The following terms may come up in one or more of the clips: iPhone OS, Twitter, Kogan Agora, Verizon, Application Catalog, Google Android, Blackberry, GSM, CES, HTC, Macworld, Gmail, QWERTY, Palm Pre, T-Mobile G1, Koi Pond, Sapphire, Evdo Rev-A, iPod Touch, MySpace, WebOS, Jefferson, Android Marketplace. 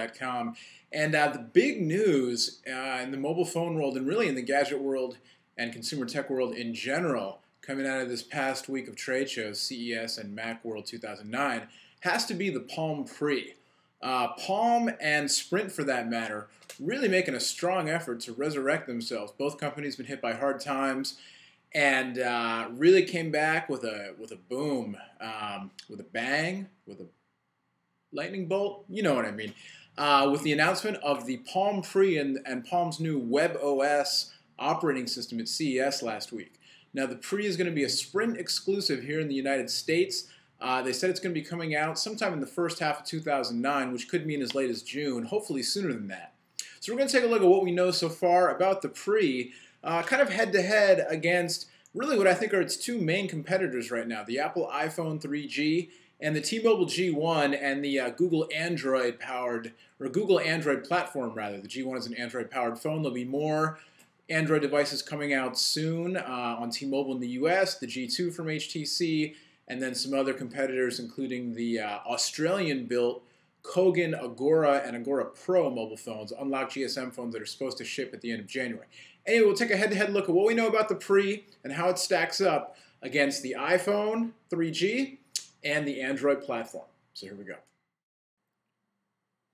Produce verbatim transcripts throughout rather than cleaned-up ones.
Palm Pre dot com. And uh, the big news uh, in the mobile phone world, and really in the gadget world and consumer tech world in general, coming out of this past week of trade shows, C E S and Macworld two thousand nine, has to be the Palm Pre. Uh, Palm and Sprint, for that matter, really making a strong effort to resurrect themselves. Both companies been hit by hard times, and uh, really came back with a with a boom, um, with a bang, with a lightning bolt. You know what I mean? Uh, with the announcement of the Palm Pre and, and Palm's new WebOS operating system at C E S last week. Now, the Pre is going to be a Sprint exclusive here in the United States. Uh, they said it's going to be coming out sometime in the first half of two thousand nine, which could mean as late as June, hopefully sooner than that. So we're going to take a look at what we know so far about the Pre, uh, kind of head-to-head against really what I think are its two main competitors right now, the Apple iPhone three G and the T-Mobile G one and the uh, Google Android-powered, or Google Android platform, rather. The G one is an Android-powered phone. There'll be more Android devices coming out soon uh, on T-Mobile in the U S, the G two from H T C, and then some other competitors, including the uh, Australian-built Kogan Agora and Agora Pro mobile phones, unlocked G S M phones that are supposed to ship at the end of January. Anyway, we'll take a head-to-head look at what we know about the Pre and how it stacks up against the iPhone three G and the Android platform. So here we go.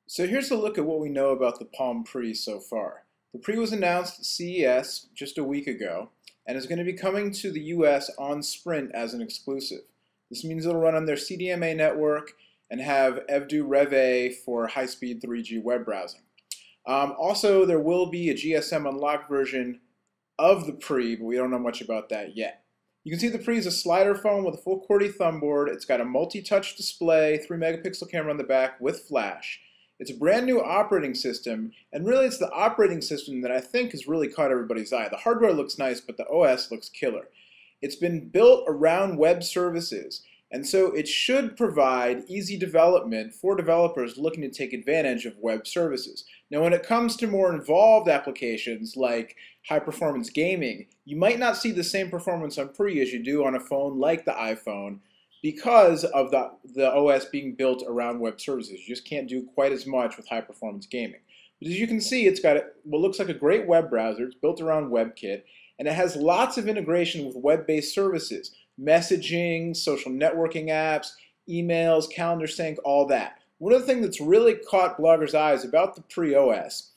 So here's a look at what we know about the Palm Pre so far. The Pre was announced at C E S just a week ago and is going to be coming to the U S on Sprint as an exclusive. This means it'll run on their C D M A network and have Evdo Rev-A for high-speed three G web browsing. Um, also, there will be a G S M unlocked version of the Pre, but we don't know much about that yet. You can see the Pre is a slider phone with a full QWERTY thumbboard. It's got a multi-touch display, three megapixel camera on the back with flash. It's a brand new operating system, and really it's the operating system that I think has really caught everybody's eye. The hardware looks nice, but the O S looks killer. It's been built around web services, and so it should provide easy development for developers looking to take advantage of web services. Now, when it comes to more involved applications like high-performance gaming, you might not see the same performance on Pre as you do on a phone like the iPhone because of the, the O S being built around web services. You just can't do quite as much with high-performance gaming. But as you can see, it's got what looks like a great web browser. It's built around WebKit. And it has lots of integration with web-based services, messaging, social networking apps, emails, calendar sync, all that. One of the things that's really caught bloggers' eyes about the Pre O S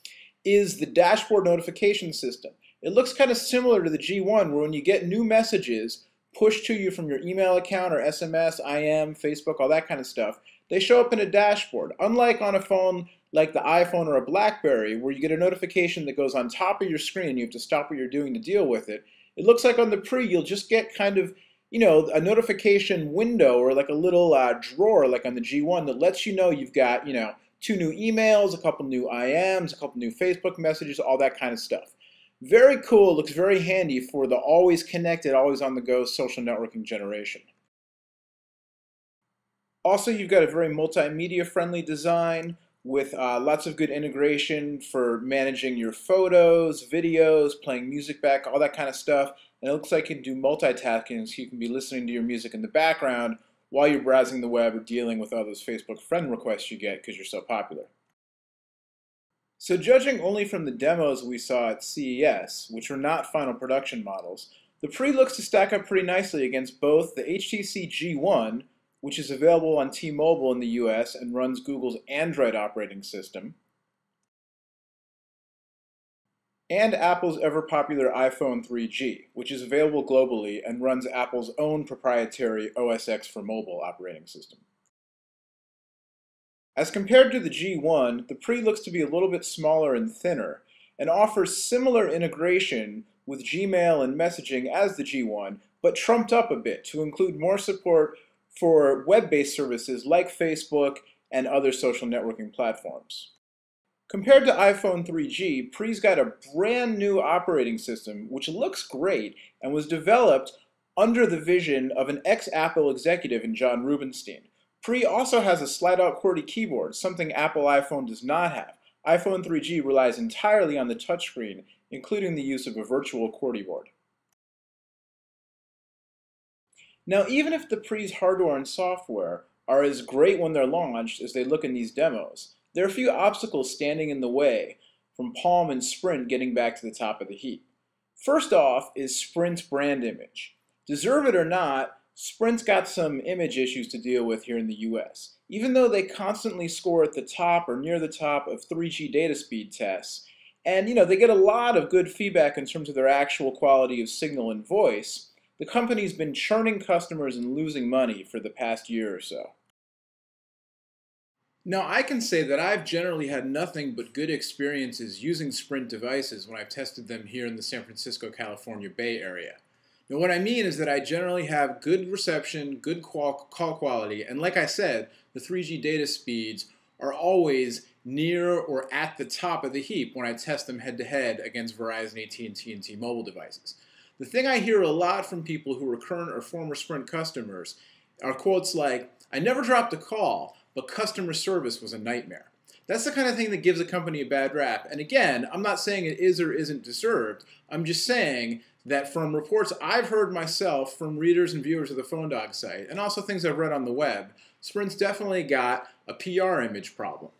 is the dashboard notification system. It looks kind of similar to the G one, where when you get new messages pushed to you from your email account or S M S, I M, Facebook, all that kind of stuff, they show up in a dashboard. Unlike on a phone like the iPhone or a Blackberry, where you get a notification that goes on top of your screen, you have to stop what you're doing to deal with it. It looks like on the Pre, you'll just get kind of, you know, a notification window or like a little uh, drawer like on the G one that lets you know you've got, you know, two new emails, a couple new I Ms, a couple new Facebook messages, all that kind of stuff. Very cool, looks very handy for the always connected, always on the go social networking generation. Also, you've got a very multimedia friendly design with uh, lots of good integration for managing your photos, videos, playing music back, all that kind of stuff. And it looks like you can do multitasking, so you can be listening to your music in the background while you're browsing the web or dealing with all those Facebook friend requests you get because you're so popular. So judging only from the demos we saw at C E S, which were not final production models, the Pre looks to stack up pretty nicely against both the H T C G one, which is available on T-Mobile in the U S and runs Google's Android operating system, and Apple's ever-popular iPhone three G, which is available globally and runs Apple's own proprietary O S X for mobile operating system. As compared to the G one, the Pre looks to be a little bit smaller and thinner, and offers similar integration with Gmail and messaging as the G one, but trumped up a bit to include more support for web-based services like Facebook and other social networking platforms. Compared to iPhone three G, Pre's got a brand new operating system which looks great and was developed under the vision of an ex-Apple executive in John Rubinstein. Pre also has a slide-out QWERTY keyboard, something Apple iPhone does not have. iPhone three G relies entirely on the touchscreen, including the use of a virtual QWERTY board. Now, even if the Pre's hardware and software are as great when they're launched as they look in these demos, There are a few obstacles standing in the way from Palm and Sprint getting back to the top of the heap. First off is Sprint's brand image. Deserve it or not, Sprint's got some image issues to deal with here in the U S. Even though they constantly score at the top or near the top of three G data speed tests, and you know they get a lot of good feedback in terms of their actual quality of signal and voice, the company's been churning customers and losing money for the past year or so. Now, I can say that I've generally had nothing but good experiences using Sprint devices when I've tested them here in the San Francisco, California Bay Area. Now, what I mean is that I generally have good reception, good call quality, and like I said, the three G data speeds are always near or at the top of the heap when I test them head-to-head against Verizon, A T and T, and T-Mobile devices. The thing I hear a lot from people who are current or former Sprint customers are quotes like, "I never dropped a call, but customer service was a nightmare." That's the kind of thing that gives a company a bad rap. And again, I'm not saying it is or isn't deserved. I'm just saying that from reports I've heard myself from readers and viewers of the PhoneDog site, and also things I've read on the web, Sprint's definitely got a P R image problem.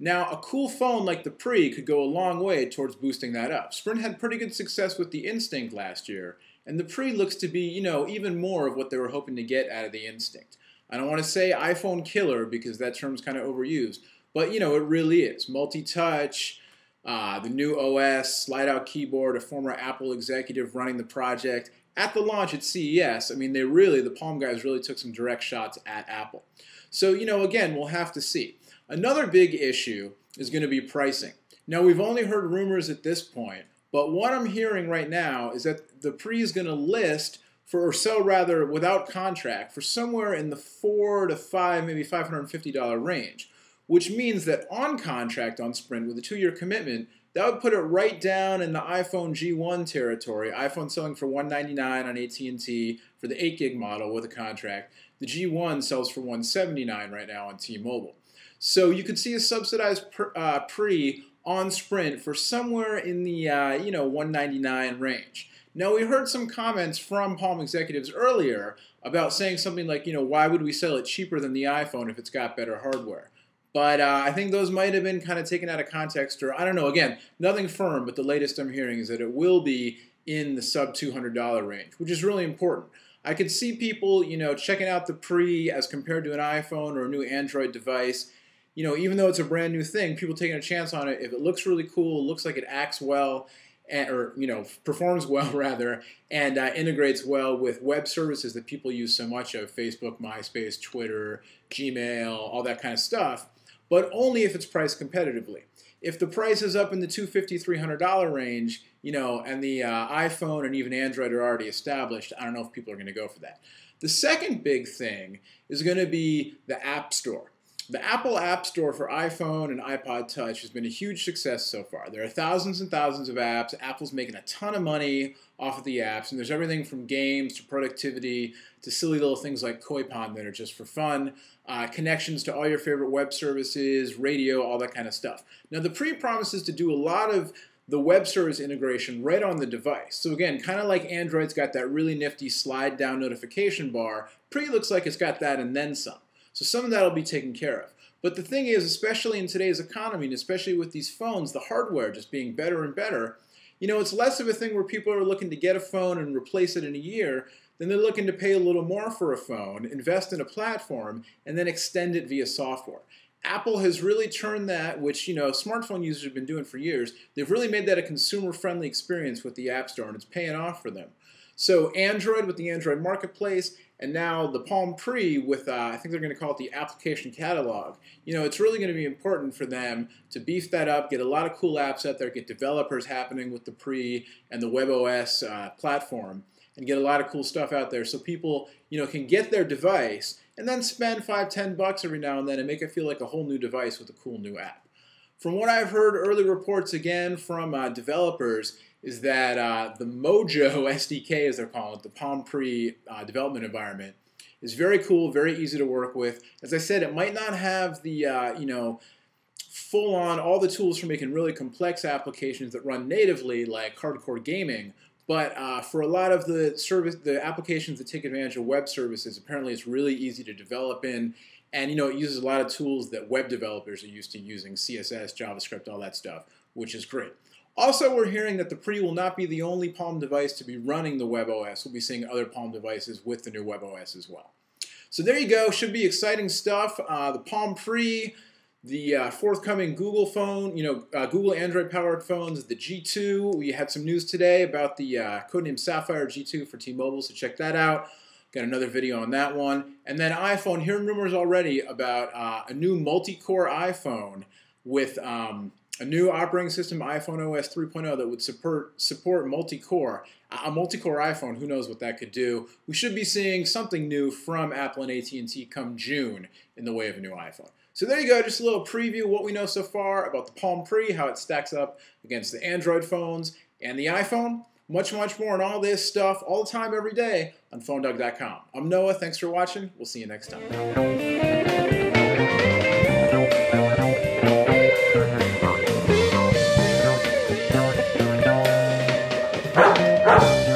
Now, a cool phone like the Pre could go a long way towards boosting that up. Sprint had pretty good success with the Instinct last year, and the Pre looks to be, you know, even more of what they were hoping to get out of the Instinct. I don't want to say iPhone killer because that term's kind of overused, but you know, it really is. Multi-touch, uh, the new O S, slide-out keyboard, a former Apple executive running the project. At the launch at C E S, I mean, they really, the Palm guys really took some direct shots at Apple. So, you know, again, we'll have to see. Another big issue is going to be pricing. Now, we've only heard rumors at this point, but what I'm hearing right now is that the Pre is going to list for, or sell rather, without contract for somewhere in the four to five, maybe five hundred fifty dollar range, which means that on contract on Sprint with a two-year commitment, that would put it right down in the iPhone G one territory. iPhone selling for one ninety-nine on A T and T for the eight gig model with a contract. The G one sells for one seventy-nine right now on T-Mobile. So you could see a subsidized per, uh, Pre on Sprint for somewhere in the uh, you know one ninety-nine range. Now, we heard some comments from Palm executives earlier about saying something like, you know, why would we sell it cheaper than the iPhone if it's got better hardware? But uh, I think those might have been kind of taken out of context, or I don't know. Again, nothing firm, but the latest I'm hearing is that it will be in the sub two hundred dollar range, which is really important. I could see people, you know, checking out the Pre as compared to an iPhone or a new Android device. You know, even though it's a brand new thing, people taking a chance on it. If it looks really cool, looks like it acts well, and, or, you know, performs well, rather, and uh, integrates well with web services that people use so much of, Facebook, MySpace, Twitter, Gmail, all that kind of stuff, but only if it's priced competitively. If the price is up in the two fifty, three hundred dollar range, you know, and the uh, iPhone and even Android are already established, I don't know if people are going to go for that. The second big thing is going to be the App Store. The Apple App Store for iPhone and iPod Touch has been a huge success so far. There are thousands and thousands of apps. Apple's making a ton of money off of the apps, and there's everything from games to productivity to silly little things like Koi Pond that are just for fun, uh, connections to all your favorite web services, radio, all that kind of stuff. Now, the Pre promises to do a lot of the web service integration right on the device. So again, kind of like Android's got that really nifty slide down notification bar, Pre looks like it's got that and then some. So some of that will be taken care of. But the thing is, especially in today's economy, and especially with these phones, the hardware just being better and better, you know, it's less of a thing where people are looking to get a phone and replace it in a year, then they're looking to pay a little more for a phone, invest in a platform, and then extend it via software. Apple has really turned that, which, you know, smartphone users have been doing for years, they've really made that a consumer-friendly experience with the App Store, and it's paying off for them. So Android with the Android Marketplace, and now the Palm Pre with, uh, I think they're going to call it the Application Catalog. You know, it's really going to be important for them to beef that up, get a lot of cool apps out there, get developers happening with the Pre and the WebOS uh, platform, and get a lot of cool stuff out there so people, you know, can get their device and then spend five, ten bucks every now and then and make it feel like a whole new device with a cool new app. From what I've heard, early reports again from uh, developers is that uh, the Mojo S D K, as they're calling it, the Palm Pre uh, development environment, is very cool, very easy to work with. As I said, it might not have the uh, you know full-on all the tools for making really complex applications that run natively, like hardcore gaming. But uh, for a lot of the service, the applications that take advantage of web services, apparently it's really easy to develop in. And, you know, it uses a lot of tools that web developers are used to using, C S S, JavaScript, all that stuff, which is great. Also, we're hearing that the Pre will not be the only Palm device to be running the WebOS. We'll be seeing other Palm devices with the new WebOS as well. So there you go. Should be exciting stuff. Uh, the Palm Pre, the uh, forthcoming Google phone, you know, uh, Google Android-powered phones, the G two. We had some news today about the uh, codename Sapphire G two for T-Mobile, so check that out. Got another video on that one. And then iPhone, hearing rumors already about uh, a new multi-core iPhone with um, a new operating system, iPhone O S three point oh, that would support, support multi-core. A multi-core iPhone, who knows what that could do. We should be seeing something new from Apple and A T and T come June in the way of a new iPhone. So there you go, just a little preview of what we know so far about the Palm Pre, how it stacks up against the Android phones and the iPhone. Much, much more on all this stuff all the time, every day on PhoneDog dot com. I'm Noah. Thanks for watching. We'll see you next time.